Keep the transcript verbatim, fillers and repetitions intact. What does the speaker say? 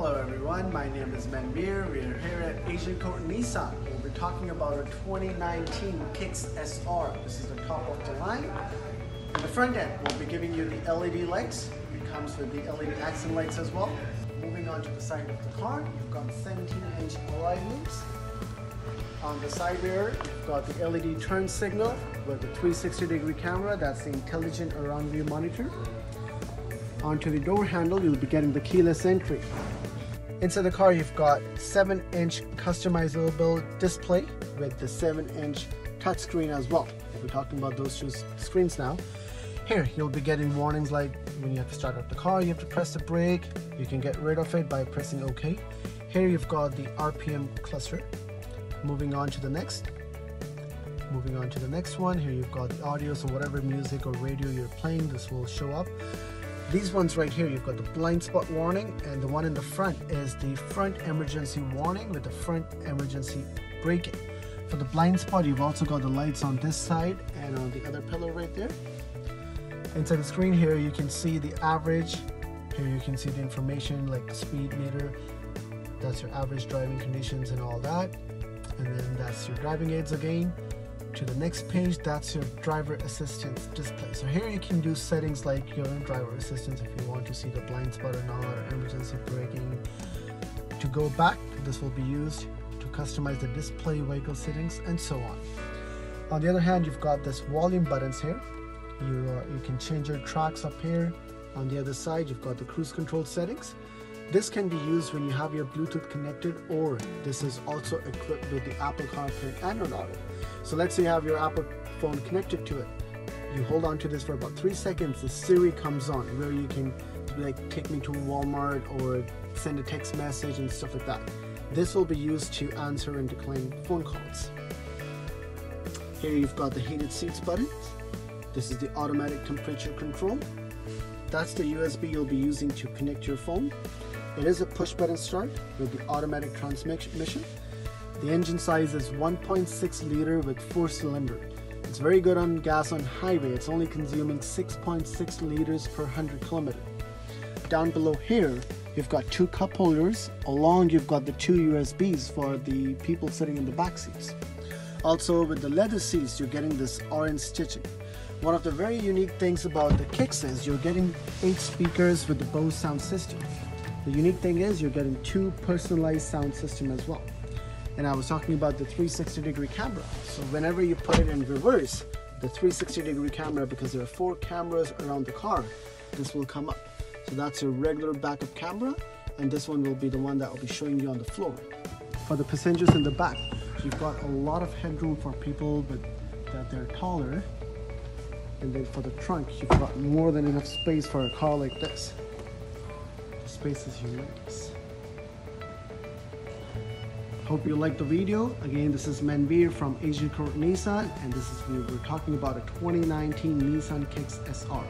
Hello everyone, my name is Manveer. We are here at Agincourt Nissan. We'll be talking about our twenty nineteen Kicks S R. This is the top of the line. On the front end, we'll be giving you the L E D lights. It comes with the L E D accent lights as well. Moving on to the side of the car, you've got seventeen inch alloy wheels. On the side mirror, you've got the L E D turn signal with the three sixty degree camera. That's the intelligent around view monitor. Onto the door handle, you'll be getting the keyless entry. Inside the car, you've got seven inch customizable display with the seven inch touchscreen as well. We're talking about those two screens now. Here, you'll be getting warnings like when you have to start up the car, you have to press the brake. You can get rid of it by pressing OK. Here, you've got the R P M cluster. Moving on to the next. Moving on to the next one. Here, you've got the audio, so whatever music or radio you're playing, this will show up. These ones right here, you've got the blind spot warning, and the one in the front is the front emergency warning with the front emergency braking. For the blind spot, you've also got the lights on this side and on the other pillar right there. Inside the screen here, you can see the average. Here you can see the information like speed meter. That's your average driving conditions and all that. And then that's your driving aids again. To the next page, that's your driver assistance display. So here you can do settings like your own driver assistance if you want to see the blind spot or not, or emergency braking. To go back, this will be used to customize the display, vehicle settings, and so on. On the other hand, you've got this volume buttons here. You, uh, you can change your tracks up here. On the other side, you've got the cruise control settings. This can be used when you have your Bluetooth connected, or this is also equipped with the Apple CarPlay and Android Auto. So let's say you have your Apple phone connected to it. You hold on to this for about three seconds, the Siri comes on, where you can like take me to Walmart or send a text message and stuff like that. This will be used to answer and decline phone calls. Here you've got the heated seats button. This is the automatic temperature control. That's the U S B you'll be using to connect your phone. It is a push button start with the automatic transmission. The engine size is one point six liter with four cylinder. It's very good on gas on highway. It's only consuming six point six liters per one hundred kilometer. Down below here, you've got two cup holders. Along, you've got the two U S Bs for the people sitting in the back seats. Also, with the leather seats, you're getting this orange stitching. One of the very unique things about the Kicks is you're getting eight speakers with the Bose sound system. The unique thing is you're getting two personalized sound system as well. And I was talking about the three sixty degree camera. So whenever you put it in reverse, the three sixty degree camera, because there are four cameras around the car, this will come up. So that's your regular backup camera, and this one will be the one that will be showing you on the floor. For the passengers in the back, you've got a lot of headroom for people with, that they're taller. And then for the trunk, you've got more than enough space for a car like this. The space is humongous. Hope you liked the video. Again, this is Manveer from Agincourt Nissan, and this is we were talking about a twenty nineteen Nissan Kicks S R.